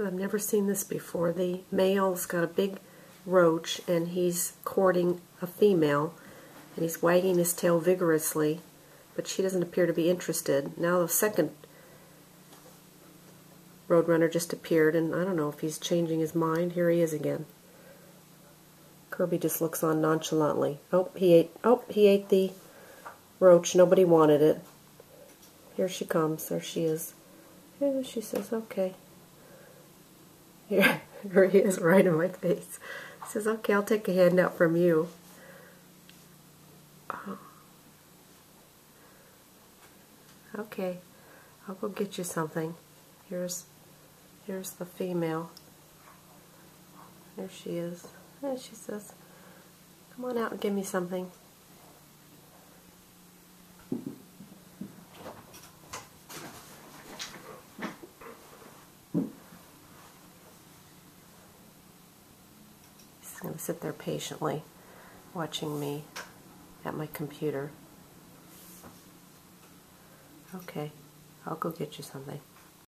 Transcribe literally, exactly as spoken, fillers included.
I've never seen this before. The male's got a big roach and he's courting a female, and he's wagging his tail vigorously, but she doesn't appear to be interested. Now the second Roadrunner just appeared, and I don't know if he's changing his mind. Here he is again. Kirby just looks on nonchalantly. Oh, he ate oh, he ate the roach. Nobody wanted it. Here she comes. There she is. And she says, okay. Here, here he is right in my face. He says, okay, I'll take a handout from you. Oh. Okay, I'll go get you something. Here's here's the female. There she is. And she says, come on out and give me something. She's going to sit there patiently watching me at my computer. Okay, I'll go get you something.